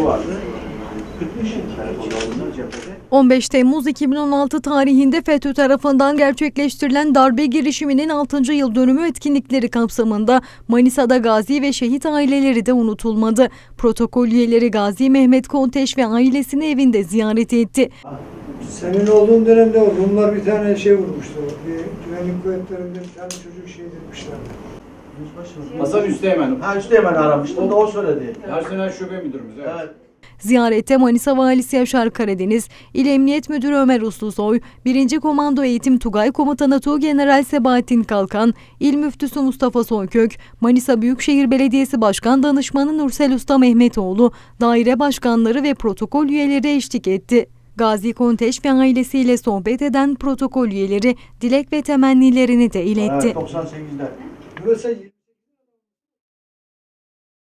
grubu vardı. 15 Temmuz 2016 tarihinde FETÖ tarafından gerçekleştirilen darbe girişiminin 6. yıl dönümü etkinlikleri kapsamında Manisa'da gazi ve şehit aileleri de unutulmadı. Protokol üyeleri Gazi Mehmet Konteş ve ailesini evinde ziyaret etti. Senin olduğun dönemde Rumlar bir tane şey vurmuştu. Bir güvenlik kuvvetlerinde bir tane çocuk şey demişlerdi. Hasan Üsteğmen. Ha, Üsteğmen aramıştım da o söyledi. Personel şube müdürümüz. Evet. Evet. Ziyarette Manisa Valisi Yaşar Karadeniz, İl Emniyet Müdürü Ömer Uslusoy, 1. Komando Eğitim Tugay Komutanı Tuğgeneral Sebahattin Kalkan, İl Müftüsü Mustafa Soykök, Manisa Büyükşehir Belediyesi Başkan Danışmanı Nursel Usta Mehmetoğlu, daire başkanları ve protokol üyeleri eşlik etti. Gazi Konteş ve ailesiyle sohbet eden protokol üyeleri dilek ve temennilerini de iletti. Evet, 98'den.